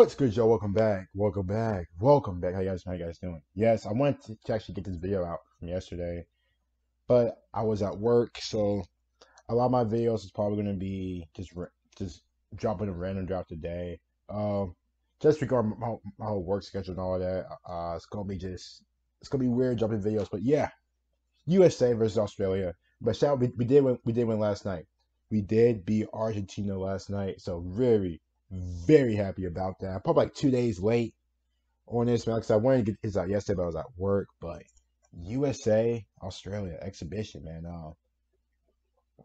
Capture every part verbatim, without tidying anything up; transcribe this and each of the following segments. What's good, y'all? Welcome back. Welcome back. Welcome back. How you guys? How you guys doing? Yes, I wanted to actually get this video out from yesterday, but I was at work, so a lot of my videos is probably gonna be just just dropping a random drop today. Um, just regarding my, my whole work schedule and all that. Uh, it's gonna be just it's gonna be weird dropping videos, but yeah, U S A versus Australia. But shout out, we, we did win, we did win last night. We did beat Argentina last night, so really. Very happy about that. I'm probably like two days late on this because I wanted to get this out yesterday, but I was at work. But U S A Australia exhibition, man. Um, uh,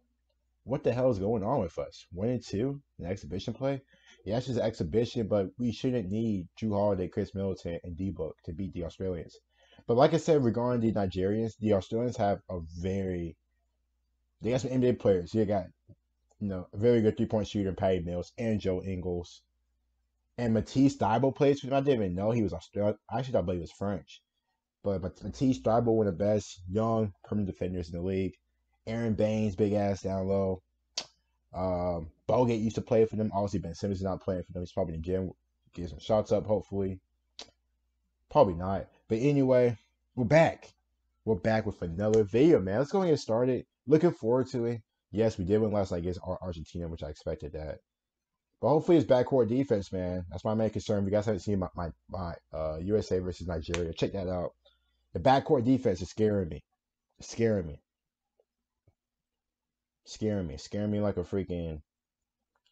what the hell is going on with us? One and two in exhibition play. Yeah, it's just an exhibition, but we shouldn't need Jrue Holiday, Chris Middleton, and D-Book to beat the Australians. But like I said, regarding the Nigerians, the Australians have a very they got some N B A players. You got. You know, a very good three-point shooter, Patty Mills, and Joe Ingles. And Matisse Thybulle plays for them. I didn't even know he was Australian. I actually thought I believe he was French. But, but Matisse Thybulle, one of the best young permanent defenders in the league. Aron Baynes, big ass down low. Um, Bogut used to play for them. Obviously, Ben Simmons is not playing for them. He's probably in the gym. Get some shots up, hopefully. Probably not. But anyway, we're back. We're back with another video, man. Let's go and get started. Looking forward to it. Yes, we did win last night against Argentina, which I expected that. But hopefully it's backcourt defense, man. That's my main concern. If you guys haven't seen my, my, my uh, U S A versus Nigeria, check that out. The backcourt defense is scaring me. It's scaring me. Scaring me. Scaring me like a freaking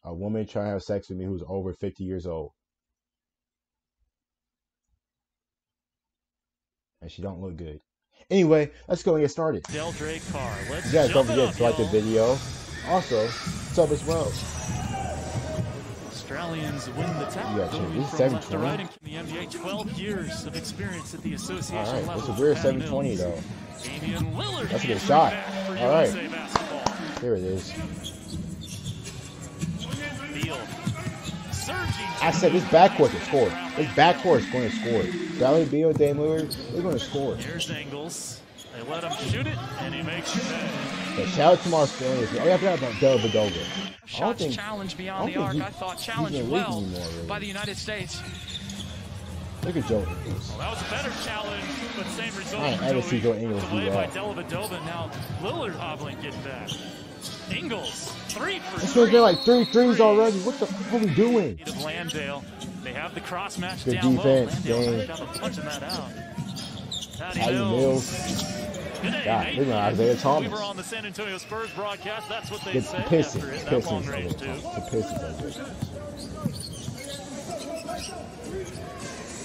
a woman trying to have sex with me who's over fifty years old. And she don't look good. Anyway, let's go and get started. Carr. Let's you guys don't forget up, to like the video. Also, sub as well. Australians win the title. Yeah, seven twenty. The N B A, twelve years of experience at the association All right, level. That's a weird seven twenty though. Damian Lillard. That's a good shot. All right, here it is. Beal. I said this backcourt is scored. This backcourt is going to score. Bradley Beal, Dame Lillard, they're going to score. Here's Ingles. They let him shoot it, and he makes it. So shout out to my Australians. Oh, yeah, I forgot about Dellavedova. I don't think, challenge beyond I don't the think arc. He, I thought challenged well anymore, really. By the United States. Look at Joe Ingles. Well, that was a better challenge, but same result. I ever see Joe Ingles do that. Dellavedova, now Lillard hobbling getting back. Ingles, three for three. So they're like three threes already. What the fuck are we doing? Landale. They have the cross match good down defense, low. Landale's punching that out. Patty Mills. God, look at Isaiah Thomas. We were on the San Antonio Spurs broadcast. That's what they said after it. That long range, too. The Pistons are good.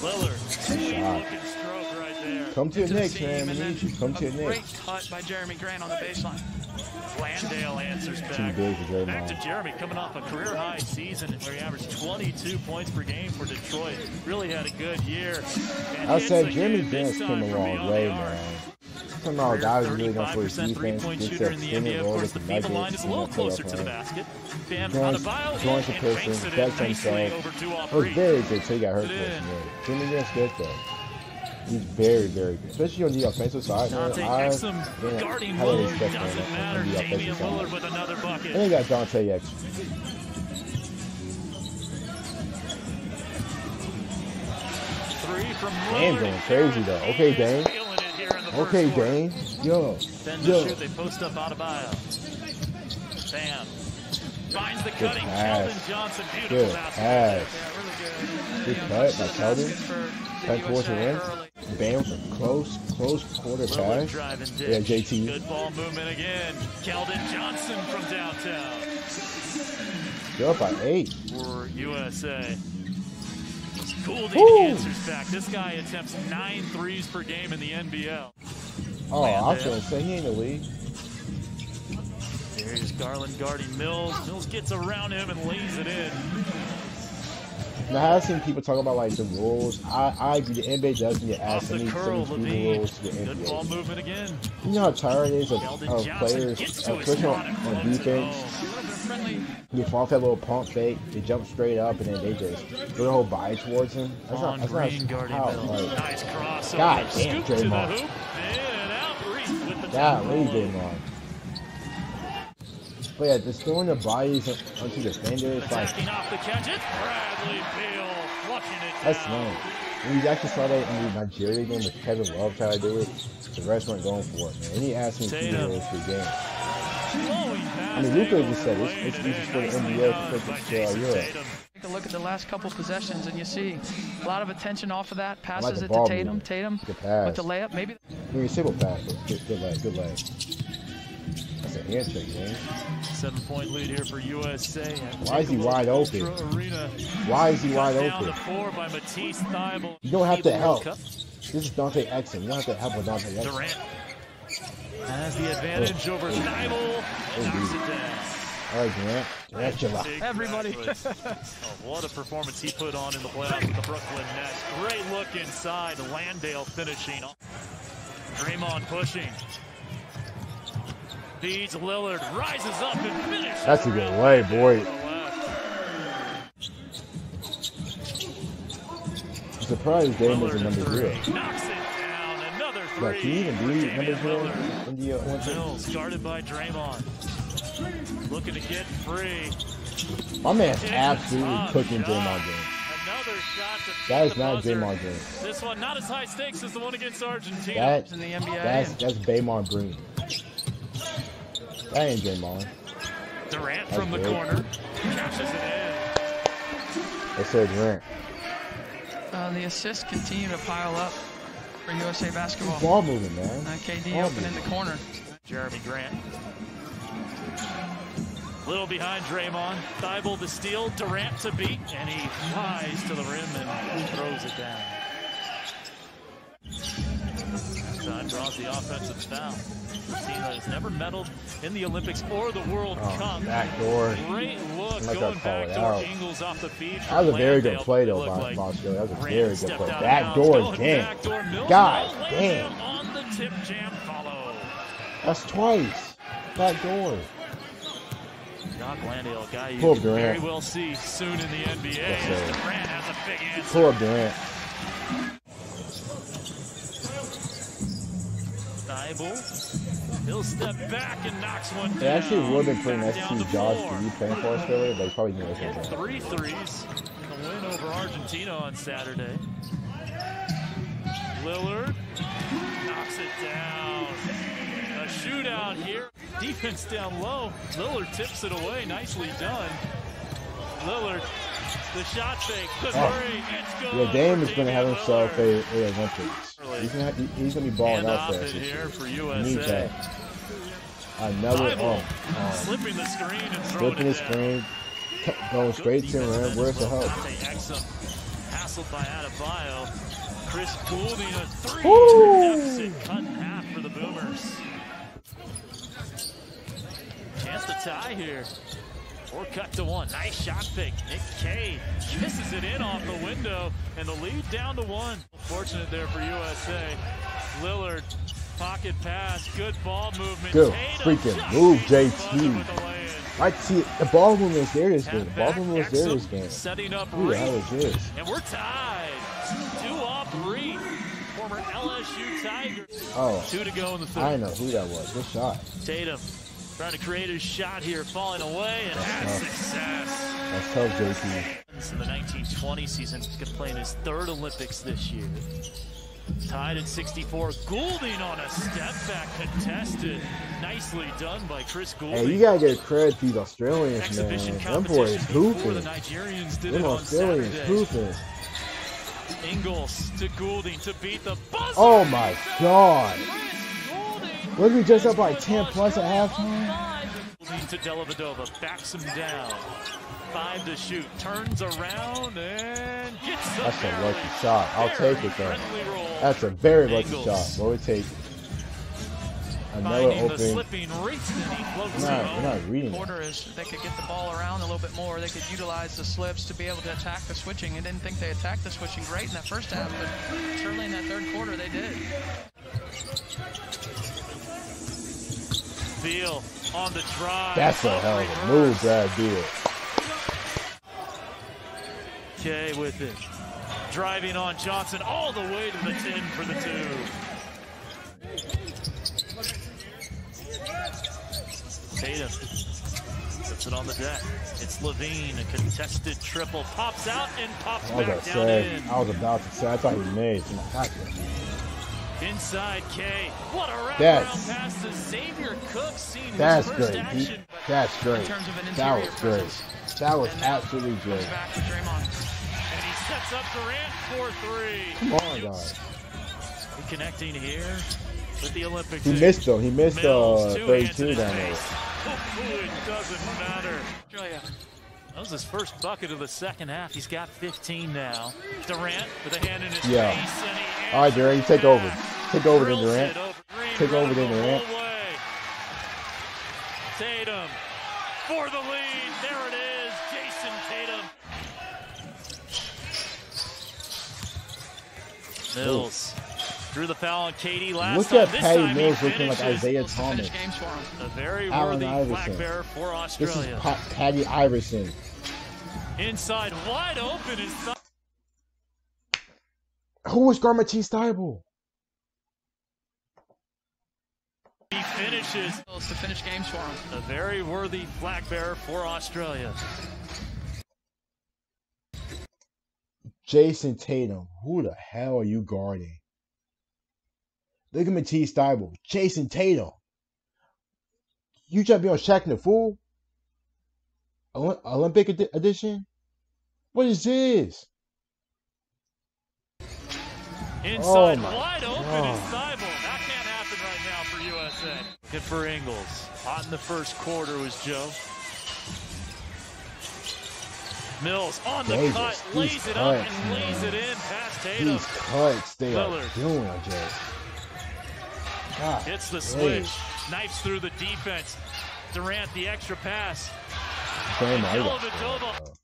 Lillard. Stroke right there. Come to your Knicks, man. We need you. Come to your Knicks. Great cut by Jeremy Grant on the baseline. Landale answers back. Back to Jeremy, coming off a career-high season where he averaged twenty-two points per game for Detroit. Really had a good year. And I said Jeremy Grant came a long way, man. Somehow guys really don't play defense. Three-point shooter in the N B A. Of course, the feed line is a little closer to the basket. Bam Adebayo joins the person. That's himself. It was very good until he got hurt. Jeremy Grant's good though. He's very, very good, especially on the offensive side. Dante Exum guarding Lillard doesn't matter. Damian Lillard with another bucket. And they got Dante Exum. Damn, going crazy though. Okay, Dame. Okay, Dame. Yo, yo. They post up Adebayo. Bam. Finds the cutting. Keldon Johnson, beautiful pass. Good cut by Keldon. Back towards the end. Bam, close, close quarter pass. Yeah, J T. Good ball movement again. Keldon Johnson from downtown. They're up by eight. For U S A. Goulding answers back. This guy attempts nine threes per game in the N B L. Oh, I was going to say he ain't in the league. There's Garland guarding Mills. Mills gets around him and lays it in. Now, I've seen people talk about like the rules. I, I agree, the N B A does need to add some new rules to the N B A. You know how tired it is of, of players, especially on, on defense. You fall off that little pump fake, they jump straight up, and then they just throw the whole body towards him. That's not, that's not how, like, nice cross God damn, Draymond. God, what are you doing wrong? But yeah, just throwing the bodies onto defenders. Attacking like off the catch, it's Bradley Beal That's lame. We actually saw that in the Nigeria game with Kevin Love how I do it. The refs weren't going for it, man. And he asked me if he did it for the game. I mean, Luka just said it's excuses for the N B A to pick it to Europe. Take a look at the last couple possessions, and you see a lot of attention off of that. Passes like it to Tatum. Move. Tatum with the layup. Maybe. I mean, single pass. Good, good leg. Good leg. That's an hand trick, man. Seven-point lead here for U S A. Why is he wide open? Why is he wide open? You don't have to help. This is Dante Exum. You don't have to help with Dante Exum. Durant has the advantage oh, over Thybulle. Oh, all right, Grant. That's your luck. Everybody. What a performance he put on in the playoffs with the Brooklyn Nets. Great look inside. Landale finishing. Draymond pushing. Feeds Lillard. Rises up and finishes. That's a good way, boy. I'm surprised Dame is a number zero. Knocks it down. Another three. Like, can you even believe number zero in the Olympics? Started by Draymond. Looking to get free. My man's absolutely cooking Draymond Green. That is not Draymond Green. This one not as high stakes as the one against Argentina. That, in the N B A. That's that's Draymond Green. That ain't Draymond. Durant that's from the great. corner. Catches it in. That's so Durant. Uh, the assists continue to pile up for U S A basketball. Ball moving, man. Uh, K D ball open moving. in the corner. Jeremy Grant. Little behind Draymond. Thybulle to steal, Durant to beat, and he flies to the rim and throws it down. That time draws the offensive foul. The team that has never medaled in the Olympics or the World oh, Cup. Backdoor. Great look like going backdoor. Ingles off the feed. That was a very good play, though, by Moscow. That was a very good play. Backdoor again. God damn. On the tip jam follow. That's twice. Backdoor. Doc Landale, a guy you can very well see soon in the N B A. Yes, Durant has a big answer. Pull up Durant. Thybulle. He'll step back and knocks one down. It actually would have been pretty nice to see Josh Green playing for Australia, but he probably didn't listen to that. Three threes in the win over Argentina on Saturday. Lillard knocks it down. A shootout here. Defense down low. Lillard tips it away. Nicely done. Lillard, the shot fake. The three. It's good. Yeah, Dame is going to have himself a, a Olympics. He's going to he's going to be balling out there. Here for U S A. Another oh, oh. Slipping the screen and slipping the screen, going straight to him. Where's the help? Hassled by Adebayo. Chris Poole in a three. Cut in half for the Boomers. Chance to tie here. Or cut to one. Nice shot pick. Nick K misses it in off the window. And the lead down to one. Fortunate there for U S A. Lillard. Pocket pass. Good ball movement. Good freaking move, J T. I see it. The ball movement is there this game. The ball movement is there this game. Setting up Reed. And we're tied. Two off Reed. Former L S U Tigers. Oh. Two to go in the third. I don't know who that was. Good shot. Tatum. Trying to create his shot here, falling away, and has success. That's tough, J T. In the nineteen twenty season, he's going to play in his third Olympics this year. Tied at sixty-four. Goulding on a step back, contested. Nicely done by Chris Goulding. Hey, you got to get credit to these Australians, Exhibition man. Them boys hooping. The Nigerians did Them it on Australians hooping. Ingles to Goulding to beat the buzzer. Oh, my God. Wasn't he just up by like ten plus at halftime? To Dellavedova, backs him down. Five to shoot, turns around and gets it. That's a lucky shot. I'll take it though. That's a very lucky shot. We'll take it. Another open. We're not reading. They could get the ball around a little bit more. They could utilize the slips to be able to attack the switching. I didn't think they attacked the switching great in that first half, but certainly in that third quarter they did. Beal on the drive. That's a hell of a move, Brad Beal. K with it. Driving on Johnson all the way to the ten for the two. Tatum. The Puts it on the deck. It's Levine, a contested triple. Pops out and pops back down in. I was about to say, I thought he made it. Inside K. What a wraparound pass to Xavier Cook. Seen his first action. That's great. That was great. That was absolutely great. Back to Draymond. And he sets up Durant for three. Come on, guys. Connecting here with the Olympics. He missed though. He missed uh, thirty-two down there. It doesn't matter. That was his first bucket of the second half. He's got fifteen now. Durant with a hand in his yeah. face. And he All right, Durant, you take over. Take over to Durant. Over. Take over to Durant. Tatum for the lead. There it is. Jayson Tatum. Mills. Ooh. Drew the foul on Katie last Look time. At this Patty Mills looking like Isaiah Thomas. A very Allen worthy Iverson. Black bear for Australia. This is pa Patty Iverson. Inside, wide open. Inside. Who was Matisse Thybulle? He finishes to finish games for him. A very worthy black bear for Australia. Jayson Tatum, who the hell are you guarding? Look at Matisse Thybulle, Jayson Tatum. You trying to be on Shaq and the Fool? Olympic ed edition? What is this? Inside, oh wide open is Thybulle. That can't happen right now for U S A. Good for Ingles. Hot in the first quarter was Joe. Mills on the Davis. cut, These lays it cuts, up and man. lays it in past Tatum. These cuts they Lillard. are doing, I guess. God, hits the switch, hey. knifes through the defense. Durant, the extra pass. Dellavedova.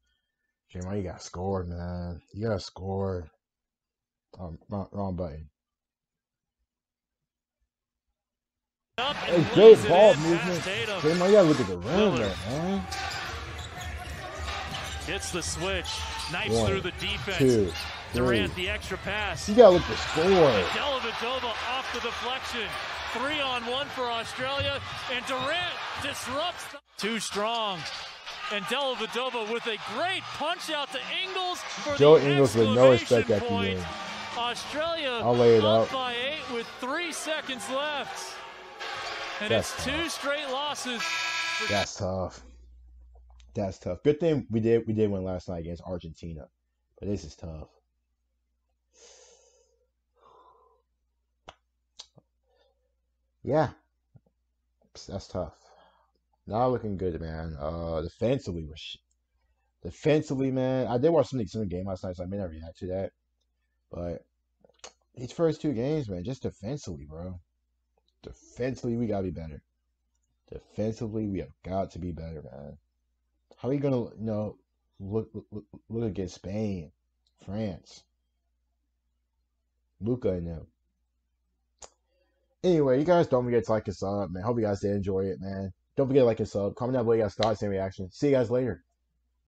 Draymond, you got scored, man. You got scored. Um, wrong, wrong button. It's great ball movement. Draymond, you got to look at the rim there, man. Hits the switch, knifes One, through the defense. Two. Durant, the extra pass. You got to look to score. Dellavedova off the deflection. Three on one for Australia. And Durant disrupts. Too strong. And Dellavedova with a great punch out to Ingles. For Joe Ingles with no respect at the end. Australia I'll lay it up out. by eight with three seconds left. And That's it's tough. two straight losses. For That's tough. That's tough. Good thing we did, we did win last night against Argentina. But this is tough. Yeah, that's tough. Not looking good, man. Uh, defensively, was sh defensively, man. I did watch some some game last night, so I may not react to that. But these first two games, man, just defensively, bro. Defensively, we gotta be better. Defensively, we have got to be better, man. How are you gonna, you know, look look, look against Spain, France, Luka and them? Anyway, you guys don't forget to like and sub, man. Hope you guys did enjoy it, man. Don't forget to like and sub. Comment down below you guys' thoughts and reactions. See you guys later.